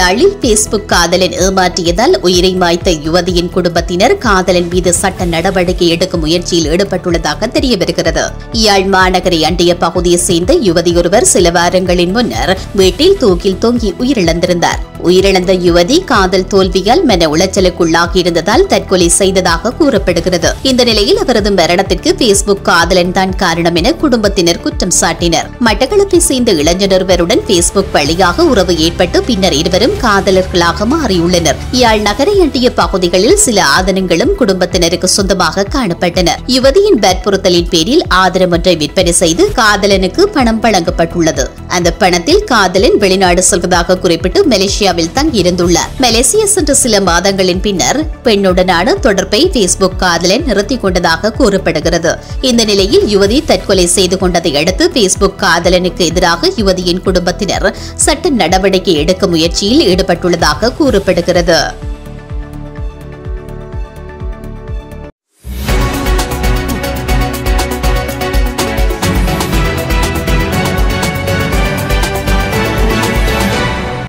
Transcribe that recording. Malayali Facebook காதலன் ஏமாற்றியதால் உயிரை மாய்த்த யுவதியின் குடும்பத்தினர் காதலன் மீது சட்ட நடவடிக்கை எடுக்கும் முயற்சியில் ஈடுபட்டுள்ளதாக தெரிய வருகிறது. யாழ் மாநகரை அண்டிய பகுதியை சேர்ந்த யுவதியொருவர் சில வாரங்களின் முன்னர் வீட்டில் தூக்கில் தொங்கி உயிரிழந்திருந்தார். உயிரிழந்த யுவதி காதல் தோல்வியால் மன உளைச்சலுக்குள்ளாகியிருந்ததால் தற்கொலை செய்ததாக கூறப்படுகிறது. இந்த நிலையில் அவரது மரணத்திற்கு Facebook காதலன் தான் காரணம் என குடும்பத்தினர் குற்றம் சாட்டினர். மட்டக்களப்பை சேர்ந்த இளைஞருடன் Facebook வழியாக உறவு ஏற்பட்டு பின்னர் இருவரும் காதலர்களாக மாறியுள்ளனர். யாழ் நகரை அண்டிய பகுதிகளில் சில ஆதனங்களும் குடும்பத்தினருக்கு சொந்தமாக காணப்பட்டன. யுவதியின் வற்புறுத்தலின் பேரில் ஆதனம் ஒன்றை விற்பனை செய்து காதலனுக்கு பணம் வழங்கப்பட்டுள்ளது. அந்த பணத்தில் காதலன் வெளிநாடு செல்வதாக குறிப்பிட்டு மலேசியாவில் தங்கியிருந்துள்ளார். மலேசியா சென்ற சில மாதங்களின் பின்னர் பெண்ணுடனான தொடர்பை Facebook காதலன் நிறுத்திக் கொண்டதாக கூறப்படுகிறது. இந்த நிலையில் யுவதி தற்கொலை செய்து கொண்டதை அடுத்து Facebook காதலனுக்கு எதிராக யுவதியின் குடும்பத்தினர் சட்ட நடவடிக்கை எடுக்கும் முயற்சியில் ஈடுபட்டுள்ளதாக கூறப்படுகிறது.